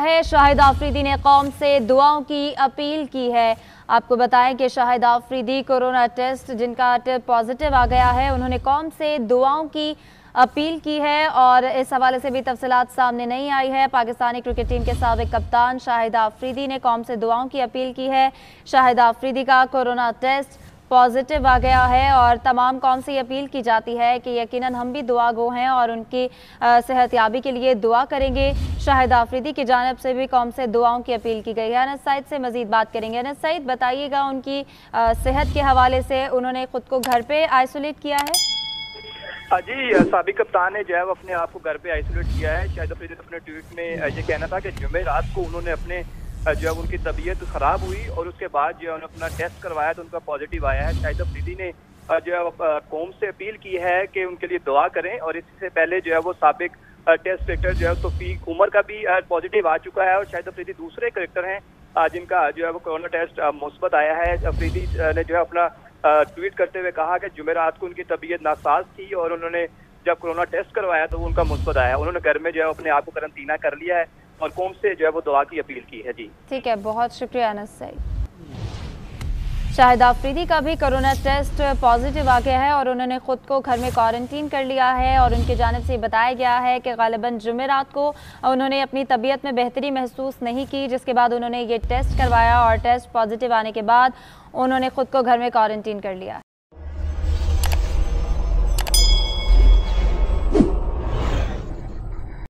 है। शाहिद आफरीदी ने कौम से दुआओं की अपील की है। आपको बताएं कि शाहिद आफरीदी कोरोना टेस्ट जिनका टेस्ट पॉजिटिव आ गया है, उन्होंने कौम से दुआओं की अपील की है और इस हवाले से भी तफसीलात सामने नहीं आई है। पाकिस्तानी क्रिकेट टीम के साबिक कप्तान शाहिद आफरीदी ने कौम से दुआओं की अपील की है। शाहिद आफरीदी का कोरोना टेस्ट पॉजिटिव आ गया है और तमाम कौम से अपील की जाती है कि यकीनन हम भी दुआगो हैं और उनकी सेहतयाबी के लिए दुआ करेंगे। शाहिद आफरीदी की जानिब से भी कौम से दुआओं की अपील की गई है। अनस सईद से मज़ीद बात करेंगे। अनस सईद, बताइएगा उनकी सेहत के हवाले से उन्होंने खुद को घर पे आइसोलेट किया है। जी, साबिक कप्तान ने जो है वो अपने आप को घर पे आइसोलेट किया है। शाहिद आफरीदी ने अपने ट्वीट में ये कहना था कि जुमे रात को उन्होंने अपने जो है उनकी तबीयत खराब हुई और उसके बाद जो है उन्होंने अपना टेस्ट करवाया तो उनका पॉजिटिव आया है। शाहिद आफरीदी ने जो है कौम से अपील की है कि उनके लिए दुआ करें और इससे पहले जो है वो साबिक टेस्ट क्रिकेटर जो है तौफीक उमर का भी पॉजिटिव आ चुका है और शाहिद आफरीदी दूसरे क्रिकेटर हैं जिनका जो है वो कोरोना टेस्ट मुस्बत आया है। आफरीदी ने जो है अपना ट्वीट करते हुए कहा कि जुमेरात को उनकी तबीयत नासाज थी और उन्होंने जब कोरोना टेस्ट करवाया तो उनका मुस्बत आया। उन्होंने घर में जो है अपने आप को करंटीना कर लिया है और कौम से जो है वो दुआ की अपील की है। जी ठीक है, बहुत शुक्रिया अनस साहब। शाहिद आफरीदी का भी कोरोना टेस्ट पॉजिटिव आ गया है और उन्होंने खुद को घर में क्वारंटीन कर लिया है और उनकी जानिब से बताया गया है कि गालिबन जुमेरात को उन्होंने अपनी तबीयत में बेहतरी महसूस नहीं की, जिसके बाद उन्होंने ये टेस्ट करवाया और टेस्ट पॉजिटिव आने के बाद उन्होंने खुद को घर में क्वारंटीन कर लिया।